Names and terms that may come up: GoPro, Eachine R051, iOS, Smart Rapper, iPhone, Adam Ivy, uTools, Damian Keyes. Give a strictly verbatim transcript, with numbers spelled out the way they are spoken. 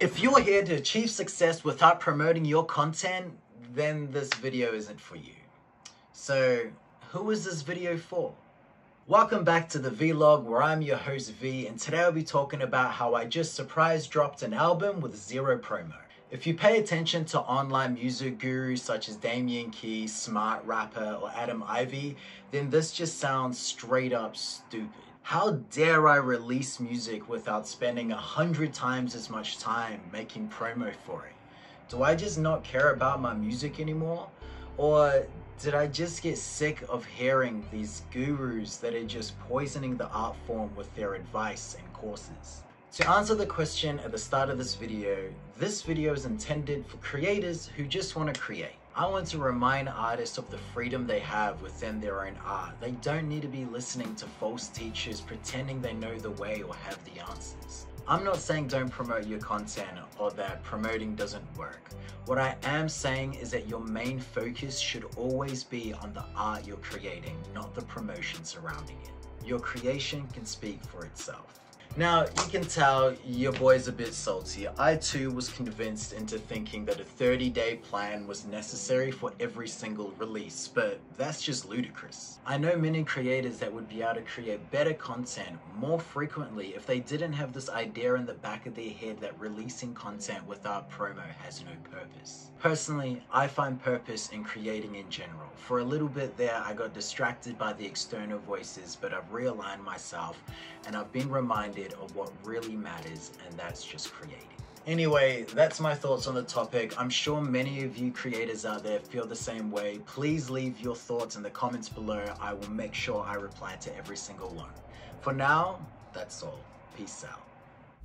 If you're here to achieve success without promoting your content, then this video isn't for you. So, who is this video for? Welcome back to the vlog where I'm your host V, and today I'll be talking about how I just surprise dropped an album with zero promo. If you pay attention to online music gurus such as Damian Keyes, Smart Rapper or Adam Ivy, then this just sounds straight up stupid. How dare I release music without spending a hundred times as much time making promo for it? Do I just not care about my music anymore? Or did I just get sick of hearing these gurus that are just poisoning the art form with their advice and courses? To answer the question at the start of this video, this video is intended for creators who just want to create. I want to remind artists of the freedom they have within their own art. They don't need to be listening to false teachers pretending they know the way or have the answers. I'm not saying don't promote your content or that promoting doesn't work. What I am saying is that your main focus should always be on the art you're creating, not the promotion surrounding it. Your creation can speak for itself. Now, you can tell your boy's a bit salty. I too was convinced into thinking that a thirty day plan was necessary for every single release, but that's just ludicrous. I know many creators that would be able to create better content more frequently if they didn't have this idea in the back of their head that releasing content without promo has no purpose. Personally, I find purpose in creating in general. For a little bit there, I got distracted by the external voices, but I've realigned myself and I've been reminded of what really matters, and that's just creating. Anyway, that's my thoughts on the topic. I'm sure many of you creators out there feel the same way. Please leave your thoughts in the comments below. I will make sure I reply to every single one. For now, that's all. Peace out.